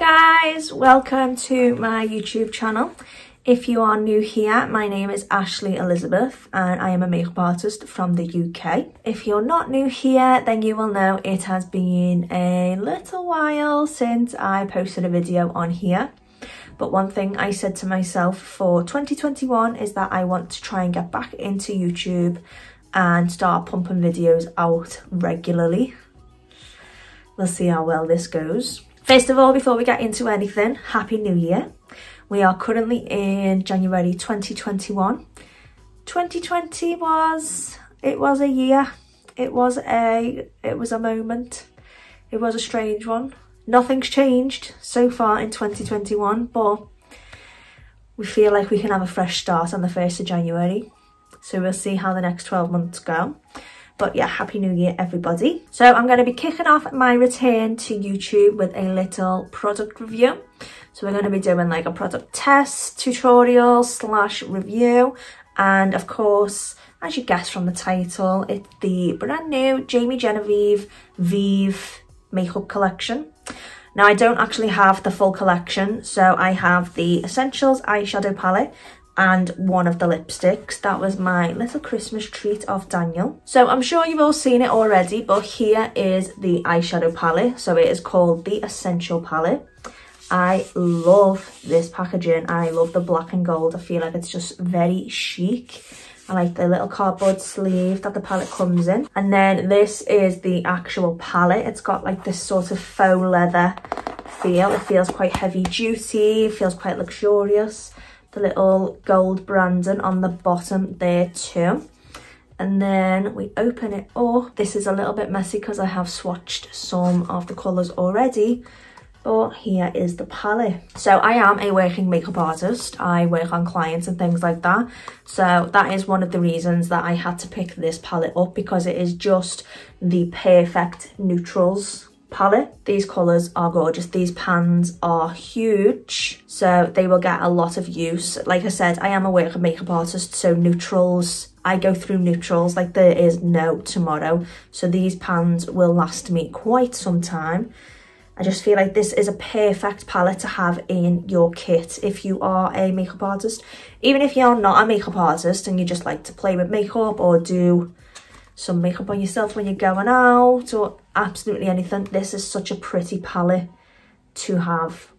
Hi guys, welcome to my YouTube channel. If you are new here, my name is Ashley Elizabeth and I am a makeup artist from the UK. If you're not new here, then you will know it has been a little while since I posted a video on here. But one thing I said to myself for 2021 is that I want to try and get back into YouTube and start pumping videos out regularly. We'll see how well this goes. First of all, before we get into anything, Happy New Year. We are currently in January 2021. 2020 was a year. It was a moment. It was a strange one. Nothing's changed so far in 2021, but we feel like we can have a fresh start on the 1st of January. So we'll see how the next 12 months go. But yeah, Happy New Year, everybody. So I'm going to be kicking off my return to YouTube with a little product review. So we're going to be doing like a product test, tutorial slash review. And of course, as you guessed from the title, it's the brand new Jamie Genevieve Vieve makeup collection. Now, I don't actually have the full collection. So I have the Essentials eyeshadow palette and one of the lipsticks. That was my little Christmas treat of Daniel. So I'm sure you've all seen it already, but here is the eyeshadow palette. So it is called the Essential palette. I love this packaging. I love the black and gold. I feel like it's just very chic. I like the little cardboard sleeve that the palette comes in. And then this is the actual palette. It's got like this sort of faux leather feel. It feels quite heavy duty. It feels quite luxurious. The little gold branding on the bottom there too. And then we open it up. This is a little bit messy because I have swatched some of the colours already. But here is the palette. So I am a working makeup artist. I work on clients and things like that. So that is one of the reasons that I had to pick this palette up, because it is just the perfect neutrals palette. These colors are gorgeous. These pans are huge, so they will get a lot of use. Like I said, I am a work and makeup artist, so neutrals, I go through neutrals like there is no tomorrow. So these pans will last me quite some time. I just feel like this is a perfect palette to have in your kit if you are a makeup artist. Even if you're not a makeup artist and you just like to play with makeup or do some makeup on yourself when you're going out or absolutely anything, this is such a pretty palette to have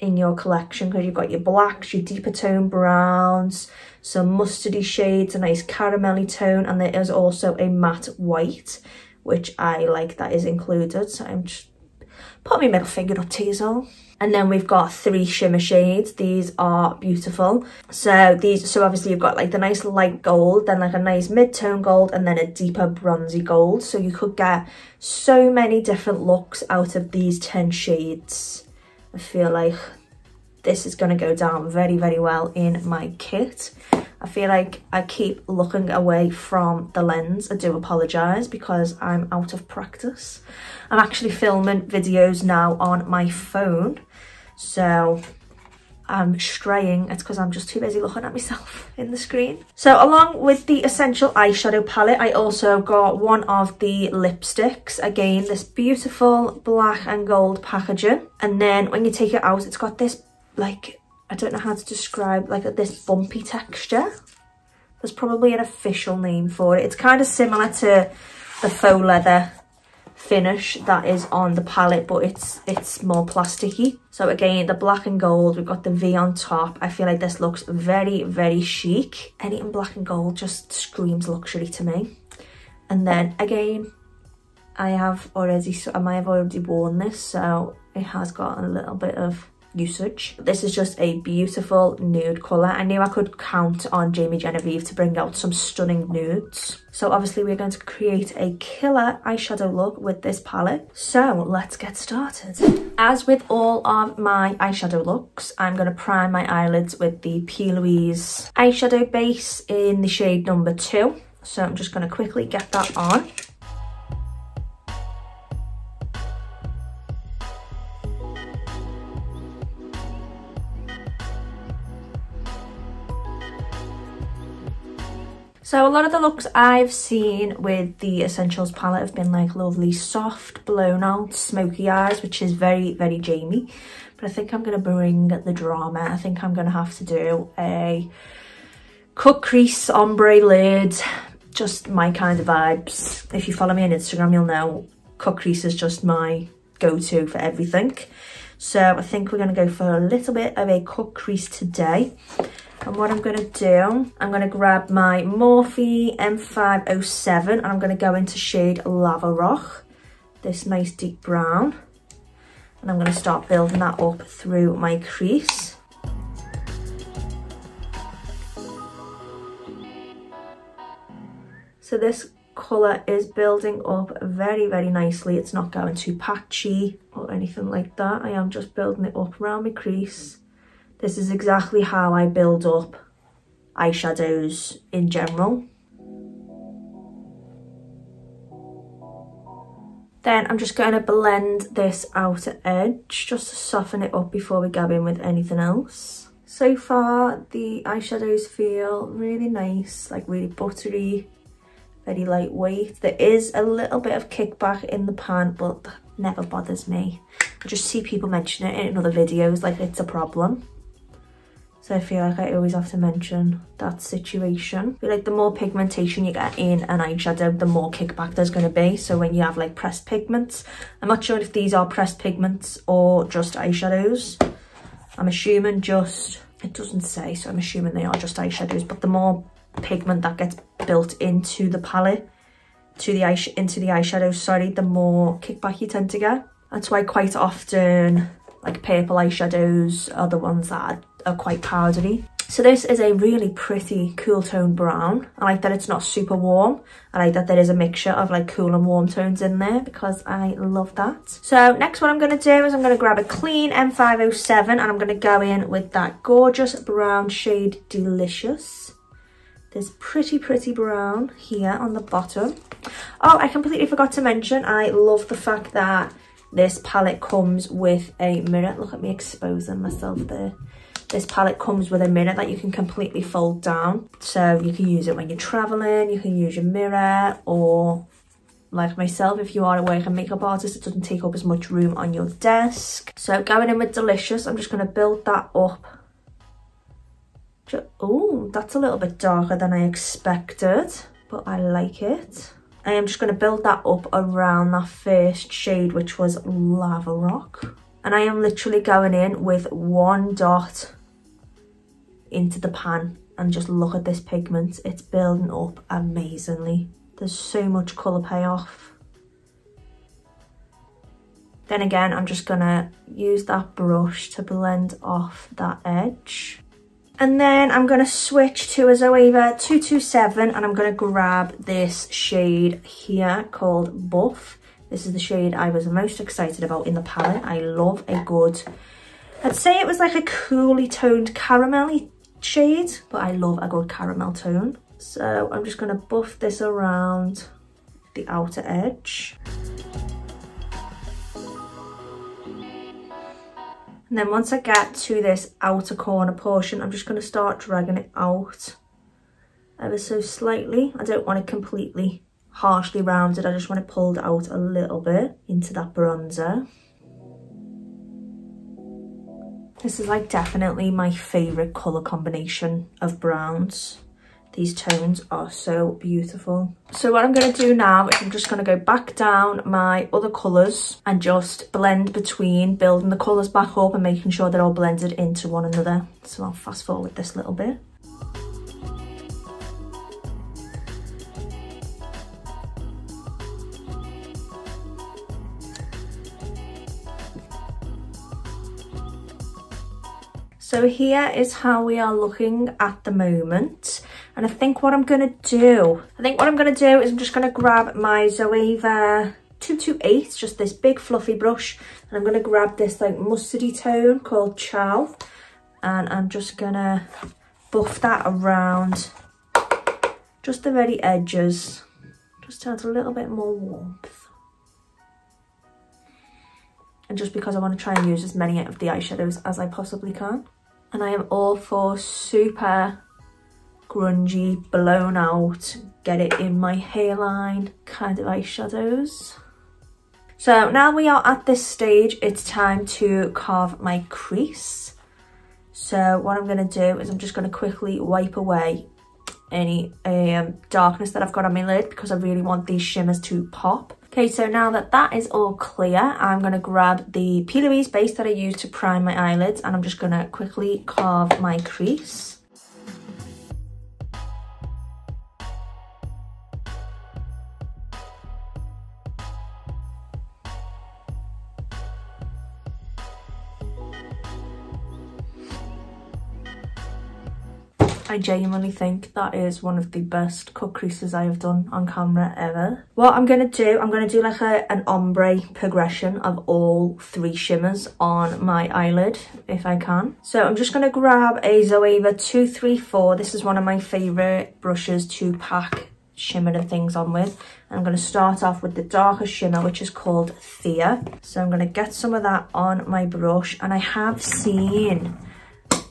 in your collection, because you've got your blacks, your deeper tone browns, some mustardy shades, a nice caramelly tone, and there is also a matte white, which I like that is included. So I'm just put my middle finger up to you all. And then we've got three shimmer shades. These are beautiful. So obviously you've got like the nice light gold, then like a nice mid-tone gold, and then a deeper bronzy gold. So you could get so many different looks out of these 10 shades. I feel like this is going to go down very, very well in my kit. I feel like I keep looking away from the lens. I do apologise because I'm out of practice. I'm actually filming videos now on my phone, so I'm straying. It's because I'm just too busy looking at myself in the screen. So along with the Essential eyeshadow palette, I also got one of the lipsticks. Again, this beautiful black and gold packaging. And then when you take it out, it's got this like, I don't know how to describe, like this bumpy texture. There's probably an official name for it. It's kind of similar to the faux leather finish that is on the palette, but it's more plasticky. So again, the black and gold, we've got the V on top. I feel like this looks very, very chic. Anything black and gold just screams luxury to me. And then again, I might have already worn this, so it has got a little bit of usage. This is just a beautiful nude colour. I knew I could count on Jamie Genevieve to bring out some stunning nudes. So obviously we're going to create a killer eyeshadow look with this palette. So let's get started. As with all of my eyeshadow looks, I'm going to prime my eyelids with the P. Louise eyeshadow base in the shade number 2. So I'm just going to quickly get that on. So a lot of the looks I've seen with the Essentials palette have been like lovely soft, blown out, smoky eyes, which is very, very Jamie. But I think I'm going to bring the drama. I think I'm going to have to do a cut crease, ombre lid, just my kind of vibes. If you follow me on Instagram, you'll know cut crease is just my go-to for everything. So I think we're going to go for a little bit of a cut crease today. And what I'm going to do, I'm going to grab my Morphe M507 and I'm going to go into shade Lavarock, this nice deep brown. And I'm going to start building that up through my crease. So this colour is building up very, very nicely. It's not going too patchy or anything like that. I am just building it up around my crease. This is exactly how I build up eyeshadows in general. Then I'm just going to blend this outer edge just to soften it up before we go in with anything else. So far, the eyeshadows feel really nice, like really buttery, very lightweight. There is a little bit of kickback in the pan, but that never bothers me. I just see people mention it in other videos, like it's a problem. So I feel like I always have to mention that situation. But like the more pigmentation you get in an eyeshadow, the more kickback there's going to be. So when you have like pressed pigments, I'm not sure if these are pressed pigments or just eyeshadows. I'm assuming just, it doesn't say, so I'm assuming they are just eyeshadows. But the more pigment that gets built into the palette, into the eyeshadow, sorry, the more kickback you tend to get. That's why quite often like purple eyeshadows are the ones that are quite powdery. So this is a really pretty cool tone brown. I like that it's not super warm. I like that there is a mixture of like cool and warm tones in there because I love that. So next what I'm going to do is I'm going to grab a clean M507 and I'm going to go in with that gorgeous brown shade Delicious. This pretty brown here on the bottom. Oh, I completely forgot to mention, I love the fact that this palette comes with a mirror. Look at me exposing myself there. This palette comes with a mirror that you can completely fold down. So you can use it when you're traveling, you can use your mirror, or like myself, if you are a work and makeup artist, it doesn't take up as much room on your desk. So going in with Delicious, I'm just going to build that up. Oh, that's a little bit darker than I expected, but I like it. I am just going to build that up around that first shade, which was Lavarock. And I am literally going in with one dot into the pan and just look at this pigment. It's building up amazingly. There's so much colour payoff. Then again, I'm just going to use that brush to blend off that edge. And then I'm going to switch to a Zoeva 227 and I'm going to grab this shade here called Buff. This is the shade I was most excited about in the palette. I love a good, I'd say it was like a coolly toned caramelly shade, but I love a good caramel tone. So I'm just going to buff this around the outer edge. And then once I get to this outer corner portion, I'm just going to start dragging it out ever so slightly. I don't want it completely harshly rounded, I just want it pulled out a little bit into that bronzer. This is like definitely my favourite colour combination of browns. These tones are so beautiful. So what I'm going to do now is I'm just going to go back down my other colours and just blend between, building the colours back up and making sure they're all blended into one another. So I'll fast forward this little bit. So here is how we are looking at the moment. And I think what I'm going to do is I'm just going to grab my Zoeva 228, just this big fluffy brush. And I'm going to grab this like mustardy tone called Chow. And I'm just going to buff that around just the very edges. Just to add a little bit more warmth. And just because I want to try and use as many of the eyeshadows as I possibly can. And I am all for super grungy, blown out, get it in my hairline kind of eyeshadows. So now we are at this stage, it's time to carve my crease. So what I'm going to do is I'm just going to quickly wipe away any darkness that I've got on my lid because I really want these shimmers to pop. Okay, so now that that is all clear, I'm going to grab the P. Louise base that I used to prime my eyelids and I'm just going to quickly carve my crease. I genuinely think that is one of the best cut creases I have done on camera ever. What I'm going to do, I'm going to do like an ombre progression of all three shimmers on my eyelid if I can. So I'm just going to grab a Zoeva 234. This is one of my favourite brushes to pack shimmer and things on with. I'm going to start off with the darker shimmer, which is called Thea. So I'm going to get some of that on my brush. And I have seen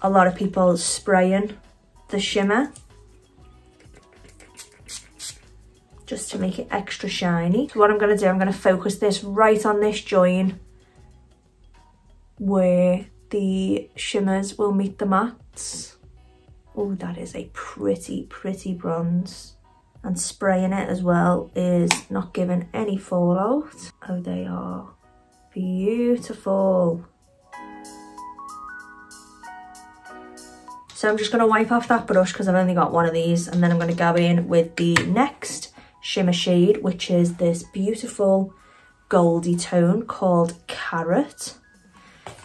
a lot of people spraying the shimmer just to make it extra shiny. So what I'm going to do, I'm going to focus this right on this joint where the shimmers will meet the mattes. Oh, that is a pretty bronze, and spraying it as well is not giving any fallout. Oh, they are beautiful. So I'm just going to wipe off that brush because I've only got one of these, and then I'm going to go in with the next shimmer shade, which is this beautiful goldy tone called Carrot.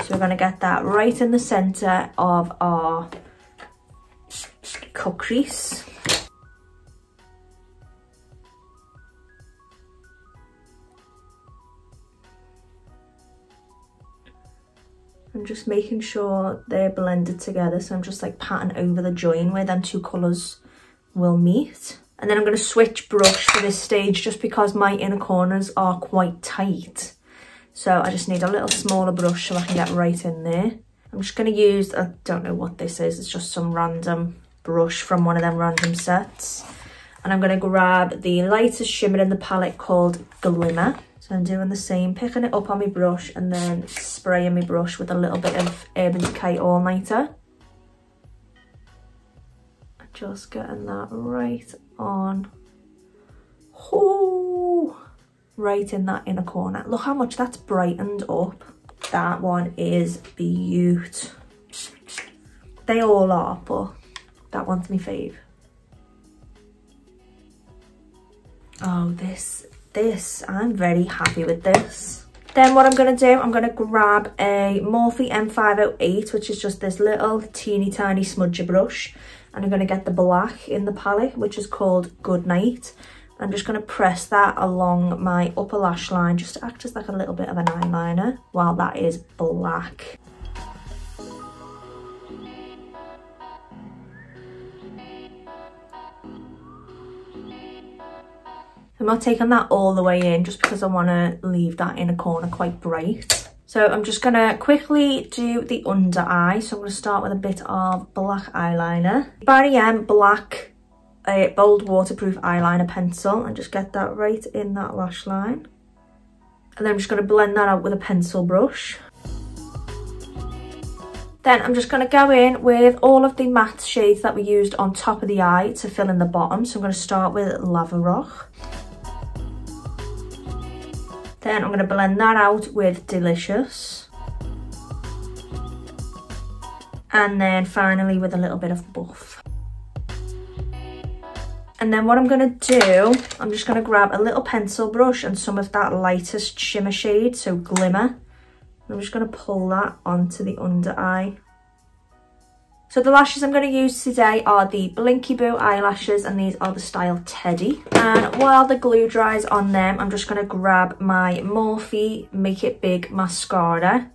So we're going to get that right in the centre of our cut crease. I'm just making sure they're blended together, so I'm just like patting over the join where them two colours will meet. And then I'm going to switch brush for this stage just because my inner corners are quite tight. So I just need a little smaller brush so I can get right in there. I'm just going to use, I don't know what this is, it's just some random brush from one of them random sets. And I'm going to grab the lightest shimmer in the palette called Glimmer. So I'm doing the same, picking it up on my brush and then spraying my brush with a little bit of Urban Decay All Nighter. Just getting that right on. Oh, right in that inner corner. Look how much that's brightened up. That one is beautiful. They all are, but that one's my fave. Oh, this, I'm very happy with this. Then what I'm going to do, I'm going to grab a Morphe M508, which is just this little teeny tiny smudger brush, and I'm going to get the black in the palette, which is called Goodnight. I'm just going to press that along my upper lash line just to act as like a little bit of an eyeliner while that is black. I'm not taking that all the way in just because I want to leave that inner corner quite bright. So I'm just going to quickly do the under eye. So I'm going to start with a bit of black eyeliner. Barry M black bold waterproof eyeliner pencil, and just get that right in that lash line. And then I'm just going to blend that out with a pencil brush. Then I'm just going to go in with all of the matte shades that we used on top of the eye to fill in the bottom. So I'm going to start with Lavarock. Then I'm going to blend that out with Delicious. And then finally with a little bit of Buff. And then what I'm going to do, I'm just going to grab a little pencil brush and some of that lightest shimmer shade, so Glimmer. I'm just going to pull that onto the under eye. So the lashes I'm going to use today are the Blinky Boo eyelashes, and these are the style Teddy. And while the glue dries on them, I'm just going to grab my Morphe Make It Big mascara.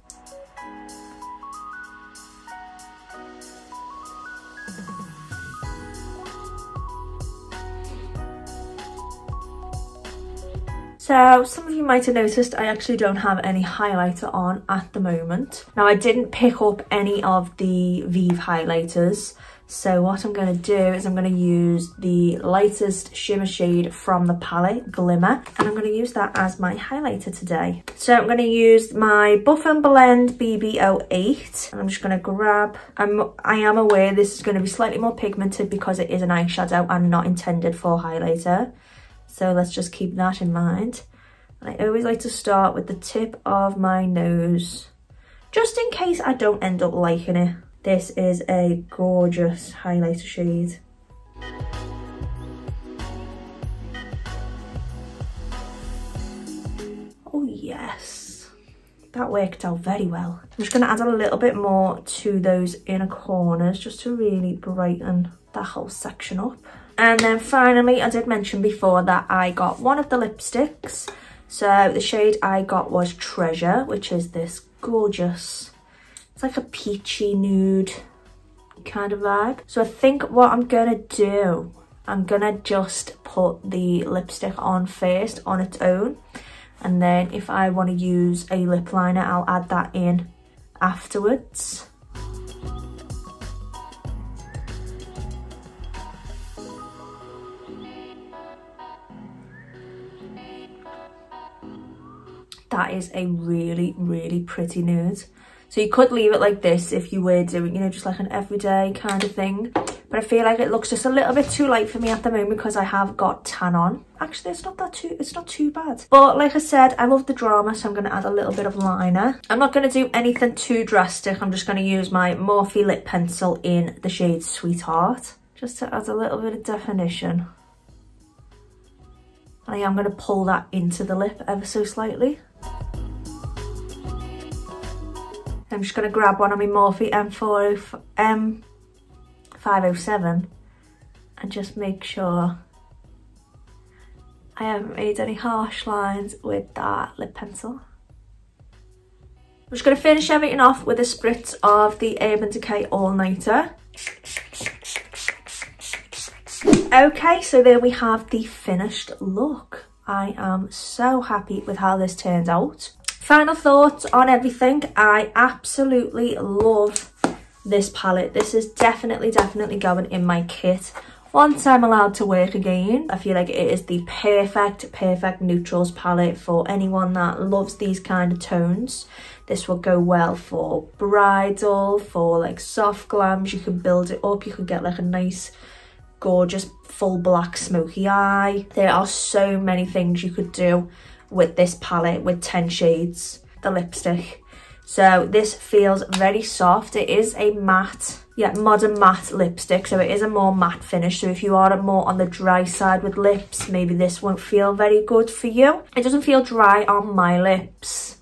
So some of you might have noticed I actually don't have any highlighter on at the moment. Now I didn't pick up any of the Vieve highlighters, So what I'm going to do is I'm going to use the lightest shimmer shade from the palette, Glimmer, and I'm going to use that as my highlighter today. So I'm going to use my Buff and Blend BB08, and I'm just going to grab, I am aware this is going to be slightly more pigmented because it is an eyeshadow and not intended for highlighter. So let's just keep that in mind. And I always like to start with the tip of my nose, just in case I don't end up liking it. This is a gorgeous highlighter shade. Oh yes, that worked out very well. I'm just going to add a little bit more to those inner corners just to really brighten that whole section up. And then finally, I did mention before that I got one of the lipsticks. So the shade I got was Treasure, which is this gorgeous, it's like a peachy nude kind of vibe. So I think what I'm gonna do, I'm gonna just put the lipstick on first on its own, and then if I want to use a lip liner, I'll add that in afterwards. That is a really, really pretty nude. So you could leave it like this if you were doing, you know, just like an everyday kind of thing. But I feel like it looks just a little bit too light for me at the moment because I have got tan on. Actually, it's not too bad. But like I said, I love the drama, so I'm going to add a little bit of liner. I'm not going to do anything too drastic. I'm just going to use my Morphe lip pencil in the shade Sweetheart, just to add a little bit of definition. And I am going to pull that into the lip ever so slightly. I'm just going to grab one of my Morphe M507 and just make sure I haven't made any harsh lines with that lip pencil. I'm just going to finish everything off with a spritz of the Urban Decay All Nighter. Okay, so there we have the finished look. I am so happy with how this turned out. Final thoughts on everything. I absolutely love this palette. This is definitely going in my kit once I'm allowed to work again. I feel like it is the perfect neutrals palette for anyone that loves these kind of tones. This will go well for bridal, for like soft glams. You can build it up, you can get like a nice gorgeous full black smoky eye. There are so many things you could do with this palette, with 10 shades, the lipstick. So this feels very soft. It is a matte, yeah, modern matte lipstick, so it is a more matte finish. So if you are more on the dry side with lips, maybe this won't feel very good for you. It doesn't feel dry on my lips.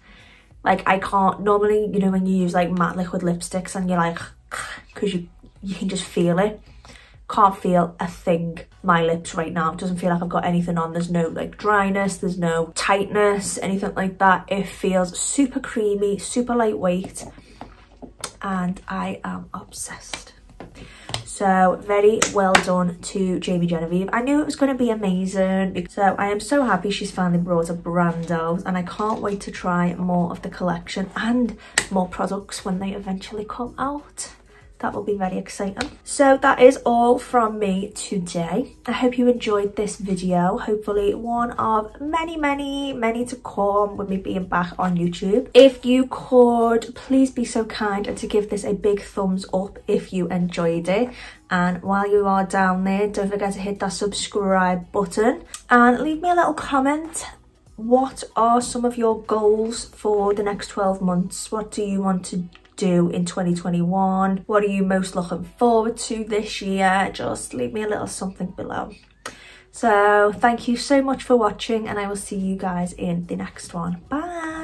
Like, I can't normally, you know, when you use like matte liquid lipsticks and you're like, because you can just feel it. Can't feel a thing, my lips right now. It doesn't feel like I've got anything on. There's no like dryness, there's no tightness, anything like that. It feels super creamy, super lightweight, and I am obsessed. So very well done to Jamie Genevieve. I knew it was going to be amazing. So I am so happy she's finally brought a brand out, and I can't wait to try more of the collection and more products when they eventually come out. That will be very exciting. So that is all from me today. I hope you enjoyed this video. Hopefully one of many to come with me being back on YouTube. If you could please be so kind and to give this a big thumbs up if you enjoyed it. And while you are down there, don't forget to hit that subscribe button and leave me a little comment. What are some of your goals for the next 12 months? What do you want to do in 2021? What are you most looking forward to this year? Just leave me a little something below. So thank you so much for watching, and I will see you guys in the next one. Bye.